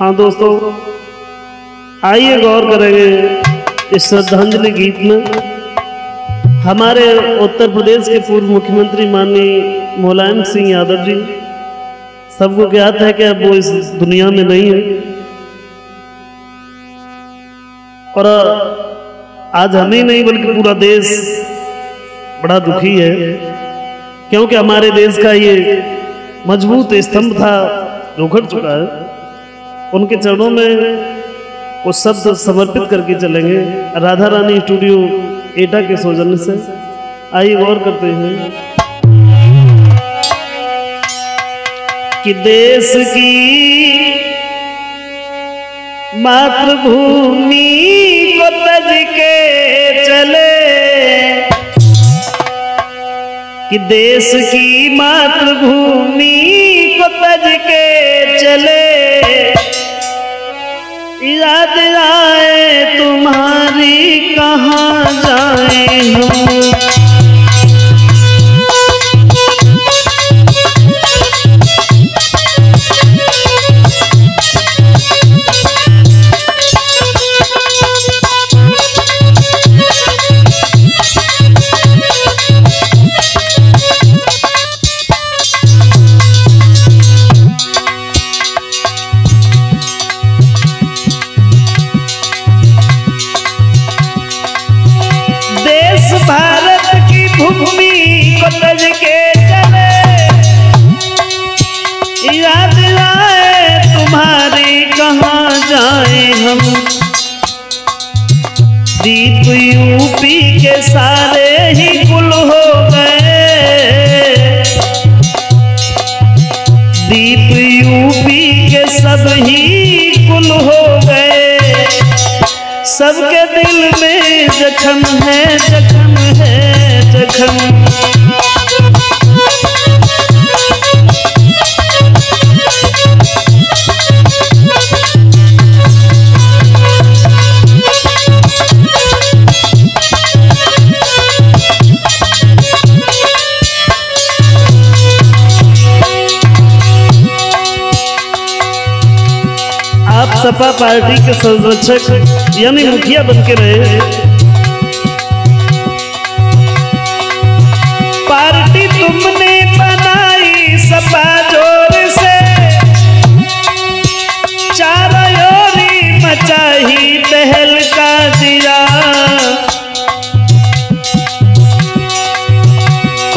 हाँ दोस्तों, आइए गौर करेंगे इस श्रद्धांजलि गीत में। हमारे उत्तर प्रदेश के पूर्व मुख्यमंत्री माननीय मुलायम सिंह यादव जी, सबको ज्ञात है कि अब वो इस दुनिया में नहीं है, और आज हम ही नहीं बल्कि पूरा देश बड़ा दुखी है, क्योंकि हमारे देश का ये मजबूत स्तंभ था जो घट चुका है। उनके चरणों में कुछ शब्द समर्पित करके चलेंगे राधा रानी स्टूडियो एटा के सौजन्य से। आइए गौर करते हैं कि देश की मातृभूमि को तज के चले, कि देश की मातृभूमि को तज के चले, याद आए तुम्हारी कहाँ जाए हम। दीप यूपी के सारे ही गुल हो गए, दीप यूपी के सब ही गुल हो गए, सबके दिल में जख्म है, जख्म है, जख्म। आप सपा पार्टी के संरक्षक यानी मुखिया बनके रहे, पार्टी तुमने बनाई सपा जोर से, चारों ओर मचाई पहल का दिया।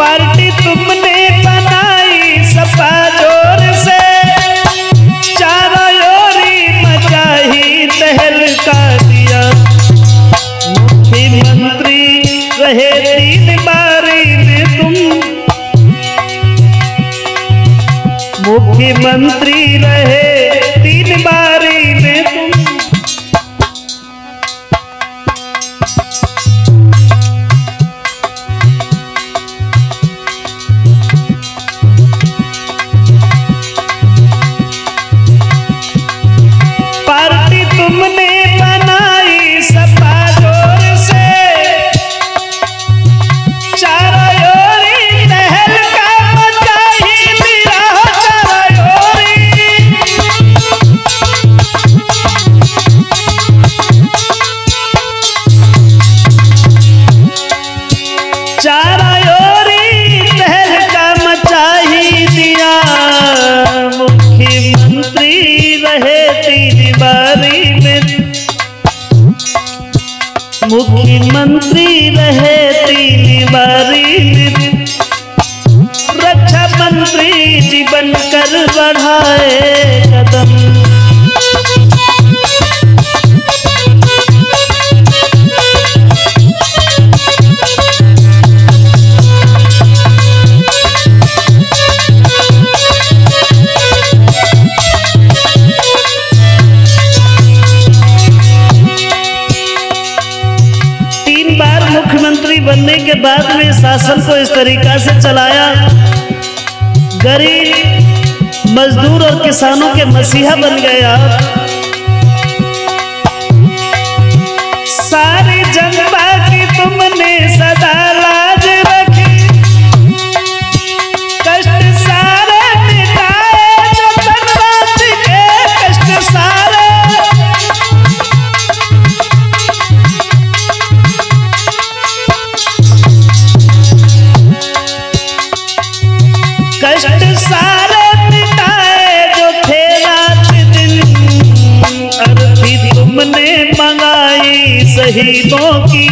पार्टी तुमने बनाई सपा जोर से, मुख्यमंत्री रहे तीन बारी में तुम, मुख्यमंत्री रहे तीन बारी में तुम, पार्टी तुमने बनाई सपा जोर से, मुख्यमंत्री रहे तीन बारी में, रक्षा मंत्री जीवन कर बढ़ाए कदम। मुख्यमंत्री बनने के बाद में शासन को इस तरीका से चलाया, गरीब मजदूर और किसानों के मसीहा बन गया। सारी जनता की तुमने सदा लाज रखी, कष्ट सारे मिटाए जो बनवासी के, कष्ट सारे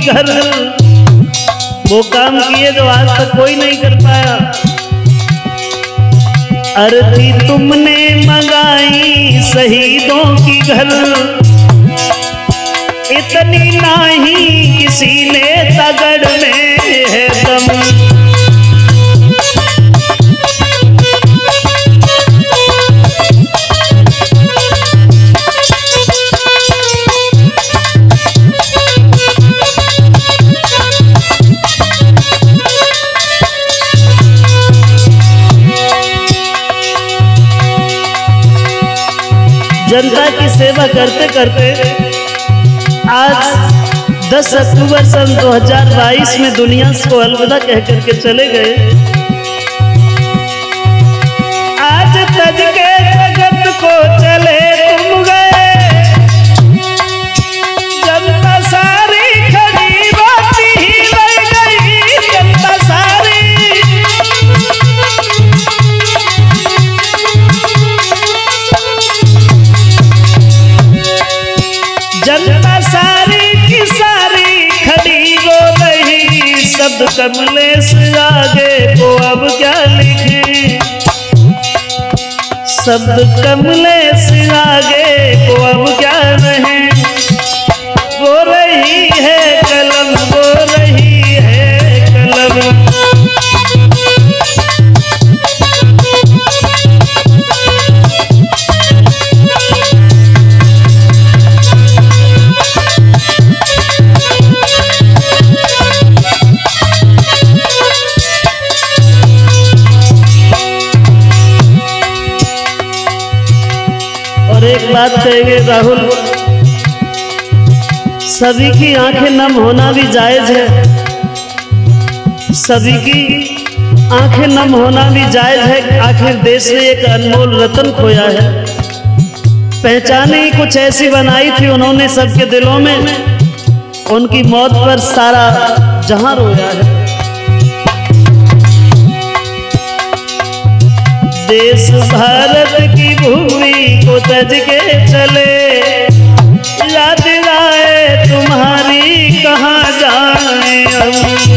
घर वो काम किए जो आज तक कोई नहीं कर पाया। अर्थी तुमने मंगाई शहीदों की घर, इतनी नहीं किसी ने तगड़ में है दम। जनता की सेवा करते करते आज 10 अक्टूबर सन 2022 में दुनिया को अलविदा कह करके चले गए। आज तज के जगत को चले तुम गए, जनता सारी खड़ी बाती ही रह गई। जनता सारी शब्द कमलेश आगे को अब क्या लिखे, शब्द कमलेश आगे को अब क्या नहीं। वो रही है कलम, वो रही है कलम। एक बात कहेंगे राहुल, सभी की आंखें नम होना भी जायज है, सभी की आंखें नम होना भी जायज है। आखिर देश ने एक अनमोल रतन खोया है। पहचाने ही कुछ ऐसी बनाई थी उन्होंने सबके दिलों में, उनकी मौत पर सारा जहां रोया है। देश भारत की भूमि को तज के चले, याद आए तुम्हारी कहाँ जाए हम।